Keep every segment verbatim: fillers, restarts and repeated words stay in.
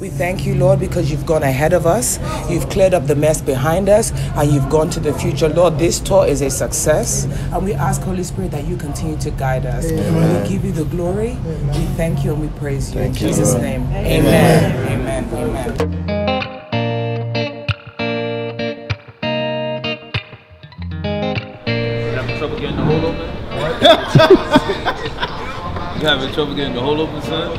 We thank you, Lord, because you've gone ahead of us. You've cleared up the mess behind us, and you've gone to the future. Lord, this tour is a success, and we ask, Holy Spirit, that you continue to guide us. Amen. We give you the glory. Amen. We thank you and we praise you. Thank in you, Jesus' Lord. Name. Amen. Amen. Amen. Amen. Amen. Trouble getting the hole open? You having trouble getting the hole open, son?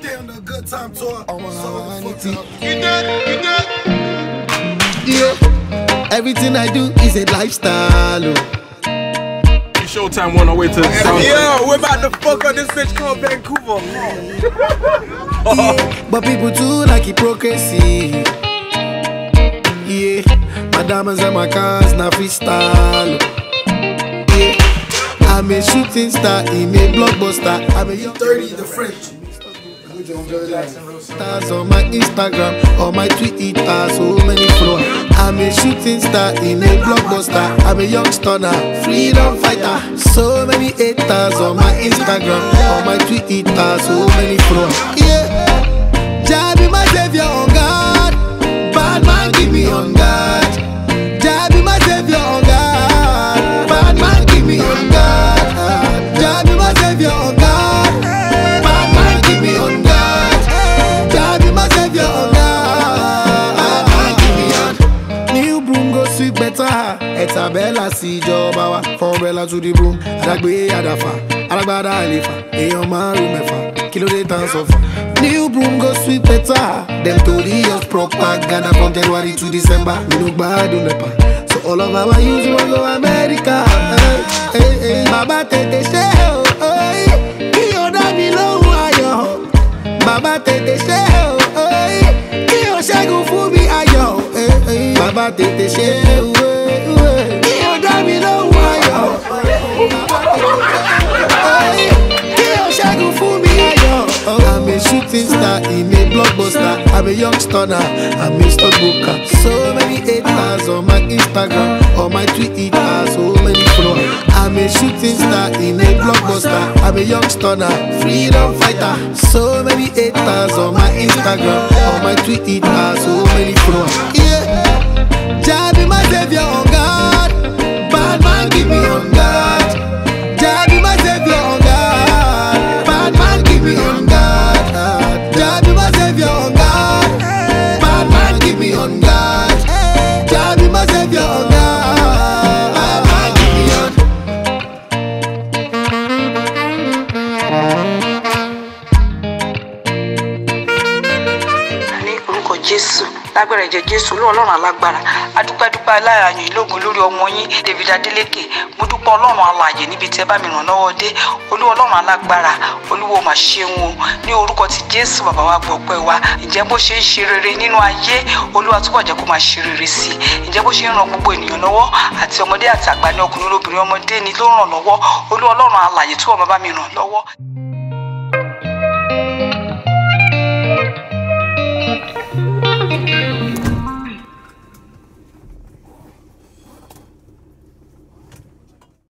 Damn, the good time tour. I want to you did, you did. Yeah. Everything I do is a lifestyle. It's showtime on our way to the sound. Yeah, we're about to fuck on this bitch called Vancouver. Yeah, but people do like hypocrisy. Yeah, my diamonds and my cars, now freestyle. Yeah, I'm a shooting star, I'm a blockbuster. I'm a thirty, the French. Stars on my Instagram, on my Twitter, so many flow. I'm a shooting star, I'm a blockbuster. I'm a young stunner, freedom fighter. So many haters on my Instagram, on my Twitter, so many flow. Yeah, Jah be my savior, oh God. Bad man give me on God. Jah be my savior on God. Bad man give me on God. Jah be my savior on God. Bad man give me on God. Jah be my savior on God. Bad man give me on. New broom go sweep better. Etabella see job hour. From umbrella to the broom. Adagbe adafa. Adagbada alifa. Eyan maru mefa. Kilo de tan sofa. New broom go sweet better. Them thirty years propaganda from January to December. We look bad on the pan. So all of our youth will go America. Hey, hey, Baba Tete Shell. Hey, Kio Davilo Ayo. Baba Tete Shell. Hey, Kio Shagun Fubi Ayo. Hey, hey, Baba Tete Shell. Hey, Kio Davilo Ayo. Hey, Kio Shagun Fubi Ayo. I'm a shooting star, I'm a blockbuster. I'm a young stunner, I'm a stockbroker. So many haters on my Instagram, on my Twitter, so many followers. I'm a shooting star, I'm a blockbuster. I'm a young stunner, freedom fighter. So many haters on my Instagram, on my Twitter, so many followers. Yeah, Jah be my savior on God. Bad man give me on God. Jah be my savior on God. Bad man give me on God. Lágbára ẹ̀jẹ̀ Jésù Ọlọ́run alágbára adúpẹ́ dúpẹ́ aláàyàn ìlógun lórí ọmọ yín Davido Adeleke mo dúpẹ́ Ọlọ́run alààyè níbi tí ẹ bá mi ràn lọ́wọ́ dé Olúwa Ọlọ́run alágbára Olúwa mà ṣeun o ní orúkọ ti Jésù bàbá wa gbọpẹ́ wa ǹjẹ́ bó ṣe ń ṣe rere nínú ayé Olúwa túbọ̀ jẹ́ kó máa ṣe rere sí ǹjẹ́ bó ṣe ń ran gbogbo ènìyàn lọ́wọ́ àti ọmọdé àti àgbà ní ọkùnrin olóbìnrin ọmọdé ni ló ràn lọ́wọ́ Olúwa Ọlọ́run alààyè túbọ̀ máa bá mi ràn lọ́wọ́.